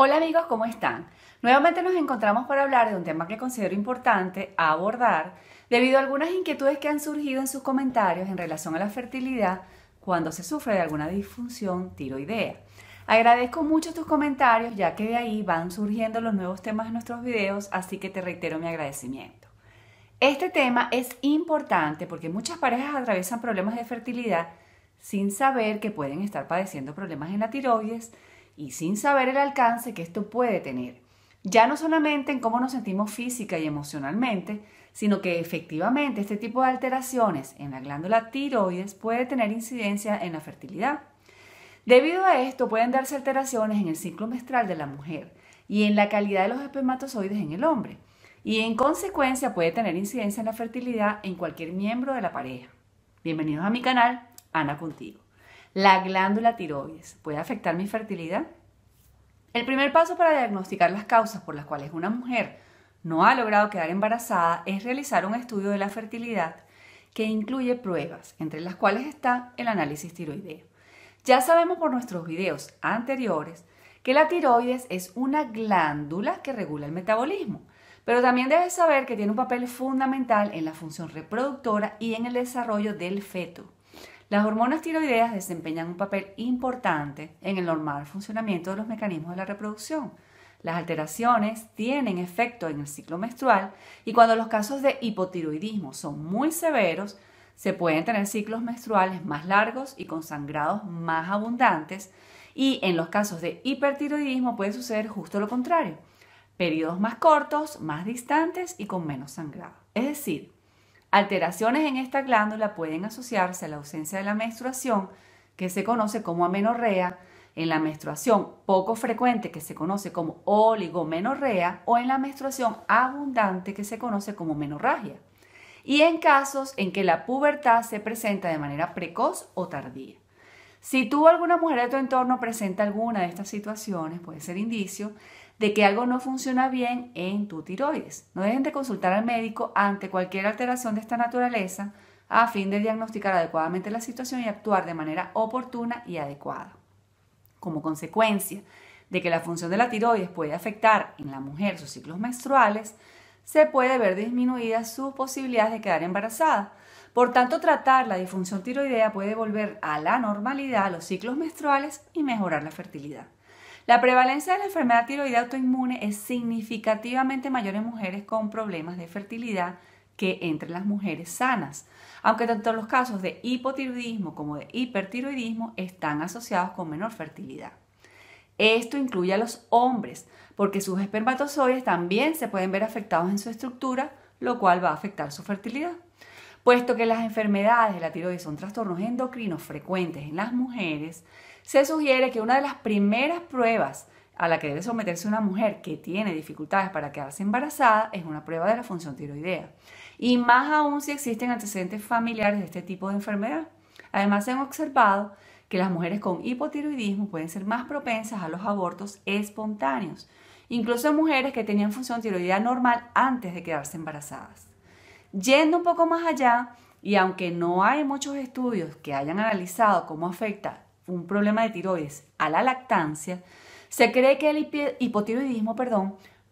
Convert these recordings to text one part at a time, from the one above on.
Hola amigos, ¿cómo están? Nuevamente nos encontramos para hablar de un tema que considero importante abordar debido a algunas inquietudes que han surgido en sus comentarios en relación a la fertilidad cuando se sufre de alguna disfunción tiroidea. Agradezco mucho tus comentarios ya que de ahí van surgiendo los nuevos temas de nuestros videos, así que te reitero mi agradecimiento. Este tema es importante porque muchas parejas atraviesan problemas de fertilidad sin saber que pueden estar padeciendo problemas en la tiroides y sin saber el alcance que esto puede tener, ya no solamente en cómo nos sentimos física y emocionalmente, sino que efectivamente este tipo de alteraciones en la glándula tiroides puede tener incidencia en la fertilidad. Debido a esto pueden darse alteraciones en el ciclo menstrual de la mujer y en la calidad de los espermatozoides en el hombre, y en consecuencia puede tener incidencia en la fertilidad en cualquier miembro de la pareja. Bienvenidos a mi canal, Ana Contigo. La glándula tiroides, ¿puede afectar mi fertilidad? El primer paso para diagnosticar las causas por las cuales una mujer no ha logrado quedar embarazada es realizar un estudio de la fertilidad que incluye pruebas, entre las cuales está el análisis tiroideo. Ya sabemos por nuestros videos anteriores que la tiroides es una glándula que regula el metabolismo, pero también debes saber que tiene un papel fundamental en la función reproductora y en el desarrollo del feto. Las hormonas tiroideas desempeñan un papel importante en el normal funcionamiento de los mecanismos de la reproducción. Las alteraciones tienen efecto en el ciclo menstrual y cuando los casos de hipotiroidismo son muy severos, se pueden tener ciclos menstruales más largos y con sangrados más abundantes, y en los casos de hipertiroidismo puede suceder justo lo contrario, periodos más cortos, más distantes y con menos sangrado. Es decir, alteraciones en esta glándula pueden asociarse a la ausencia de la menstruación, que se conoce como amenorrea, en la menstruación poco frecuente, que se conoce como oligomenorrea, o en la menstruación abundante, que se conoce como menorragia, y en casos en que la pubertad se presenta de manera precoz o tardía. Si tú o alguna mujer de tu entorno presenta alguna de estas situaciones, puede ser indicio de que algo no funciona bien en tu tiroides. No dejen de consultar al médico ante cualquier alteración de esta naturaleza a fin de diagnosticar adecuadamente la situación y actuar de manera oportuna y adecuada. Como consecuencia de que la función de la tiroides puede afectar en la mujer sus ciclos menstruales, se puede ver disminuidas sus posibilidades de quedar embarazada. Por tanto, tratar la disfunción tiroidea puede volver a la normalidad a los ciclos menstruales y mejorar la fertilidad. La prevalencia de la enfermedad tiroidea autoinmune es significativamente mayor en mujeres con problemas de fertilidad que entre las mujeres sanas, aunque tanto los casos de hipotiroidismo como de hipertiroidismo están asociados con menor fertilidad. Esto incluye a los hombres, porque sus espermatozoides también se pueden ver afectados en su estructura, lo cual va a afectar su fertilidad. Puesto que las enfermedades de la tiroides son trastornos endocrinos frecuentes en las mujeres, se sugiere que una de las primeras pruebas a la que debe someterse una mujer que tiene dificultades para quedarse embarazada es una prueba de la función tiroidea, y más aún si existen antecedentes familiares de este tipo de enfermedad. Además, se han observado que las mujeres con hipotiroidismo pueden ser más propensas a los abortos espontáneos, incluso en mujeres que tenían función tiroidea normal antes de quedarse embarazadas. Yendo un poco más allá, y aunque no hay muchos estudios que hayan analizado cómo afecta un problema de tiroides a la lactancia, se cree que el hipotiroidismo,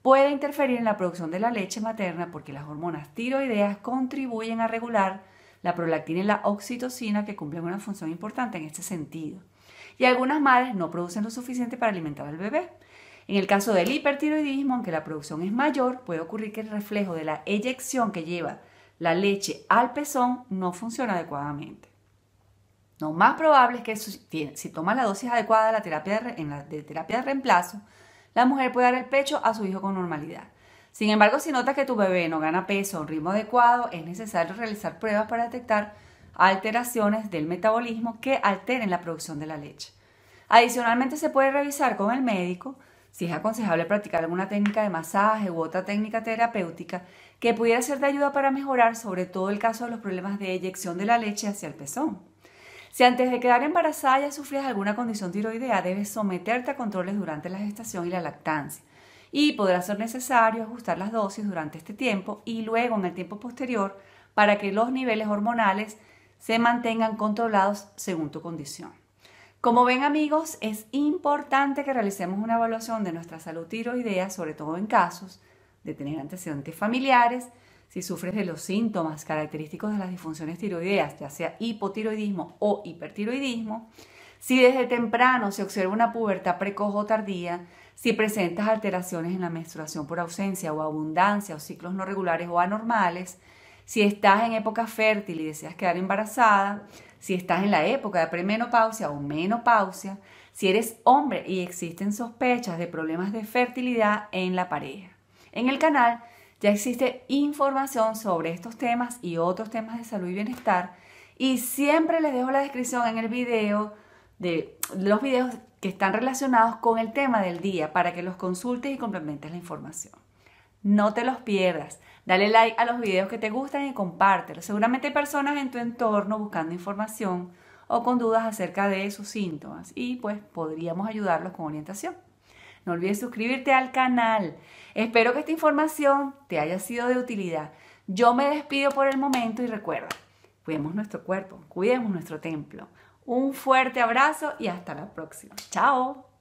puede interferir en la producción de la leche materna porque las hormonas tiroideas contribuyen a regular la prolactina y la oxitocina, que cumplen una función importante en este sentido. Y algunas madres no producen lo suficiente para alimentar al bebé. En el caso del hipertiroidismo, aunque la producción es mayor, puede ocurrir que el reflejo de la eyección que lleva la leche al pezón no funciona adecuadamente. Lo más probable es que si toma la dosis adecuada de la terapia de reemplazo, la mujer puede dar el pecho a su hijo con normalidad. Sin embargo, si notas que tu bebé no gana peso a un ritmo adecuado, es necesario realizar pruebas para detectar alteraciones del metabolismo que alteren la producción de la leche. Adicionalmente, se puede revisar con el médico si es aconsejable practicar alguna técnica de masaje u otra técnica terapéutica que pudiera ser de ayuda para mejorar, sobre todo el caso de los problemas de eyección de la leche hacia el pezón. Si antes de quedar embarazada ya sufrías alguna condición tiroidea, debes someterte a controles durante la gestación y la lactancia, y podrá ser necesario ajustar las dosis durante este tiempo y luego en el tiempo posterior para que los niveles hormonales se mantengan controlados según tu condición. Como ven amigos, es importante que realicemos una evaluación de nuestra salud tiroidea, sobre todo en casos de tener antecedentes familiares, si sufres de los síntomas característicos de las disfunciones tiroideas, ya sea hipotiroidismo o hipertiroidismo, si desde temprano se observa una pubertad precoz o tardía, si presentas alteraciones en la menstruación por ausencia o abundancia o ciclos no regulares o anormales, si estás en época fértil y deseas quedar embarazada, si estás en la época de premenopausia o menopausia, si eres hombre y existen sospechas de problemas de fertilidad en la pareja. En el canal ya existe información sobre estos temas y otros temas de salud y bienestar, y siempre les dejo la descripción en el video de los videos que están relacionados con el tema del día para que los consultes y complementes la información. No te los pierdas, dale like a los videos que te gustan y compártelos. Seguramente hay personas en tu entorno buscando información o con dudas acerca de sus síntomas y pues podríamos ayudarlos con orientación. No olvides suscribirte al canal. Espero que esta información te haya sido de utilidad. Yo me despido por el momento y recuerda, cuidemos nuestro cuerpo, cuidemos nuestro templo. Un fuerte abrazo y hasta la próxima. ¡Chao!